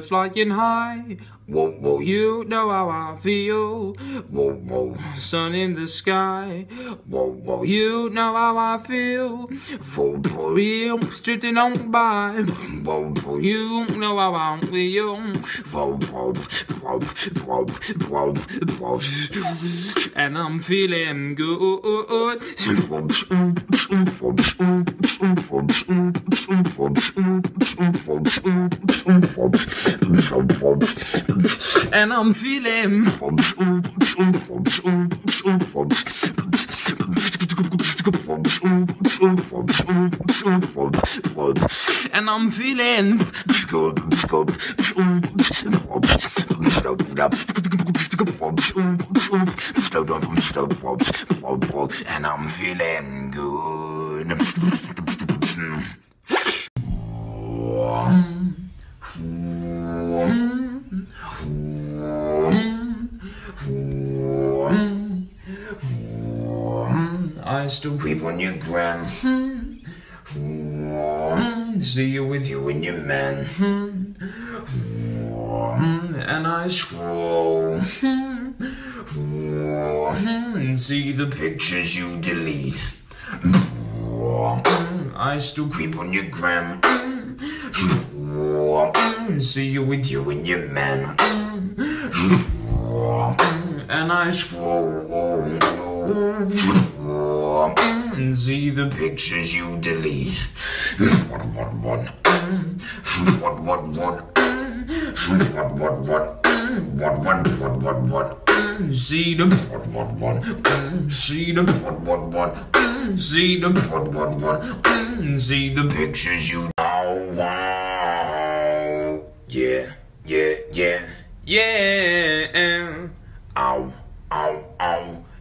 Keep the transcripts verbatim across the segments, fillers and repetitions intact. birds flying high. Whoa, whoa, you know how I feel. Whoa, whoa, sun in the sky. Whoa, whoa, you know how I feel. Whoa, whoa, you drifting on by. Whoa, whoa, you know how I feel. Whoa, whoa, whoa, whoa, whoa, whoa. And I'm feeling good. And I'm feeling and I'm feeling and I'm feeling good. I still creep on your gram. See you with you and your man. And I scroll and see the pictures you delete. I still creep on your gram. See you with you and your man. And I scroll and see the pictures you delete. What, what, what? What, what, what? What, what, what? What, what, what, what, what? See the what, what, what? See the what, what, what? See the what, what, what? See the pictures you. Oh, wow. Yeah, yeah, yeah, yeah. Ow, ow, ow.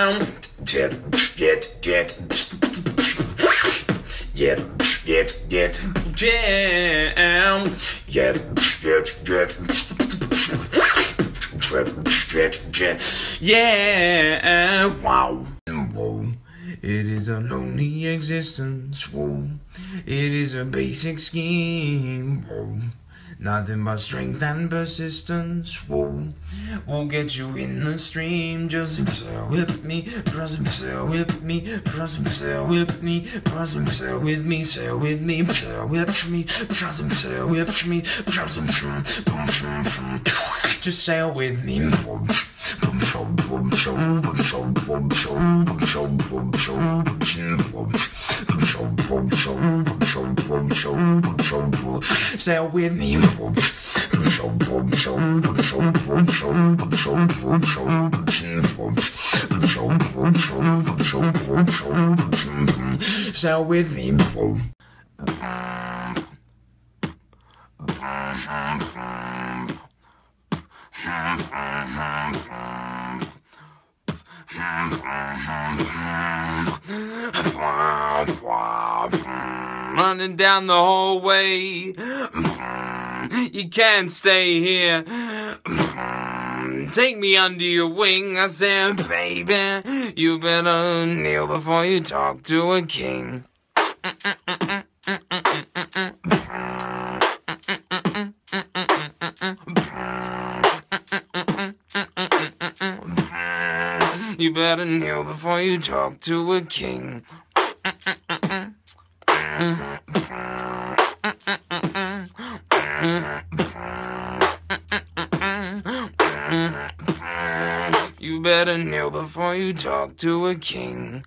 yeah, yeah, yeah, yeah, yeah, yeah, yeah, yeah, yeah, wow. It is a lonely existence, whoa. It is a basic scheme, whoa. Nothing but strength and persistence, whoa. Won't get you in the stream. Just whip me, press whip me, press whip me, press with me, say with me, whip me, press whip me, press just sail with me. Sail with me. Sail with me. Running down the hallway. You can't stay here. Take me under your wing. I said, baby, you better kneel before you talk to a king. You better kneel before you talk to a king. You better kneel before you talk to a king.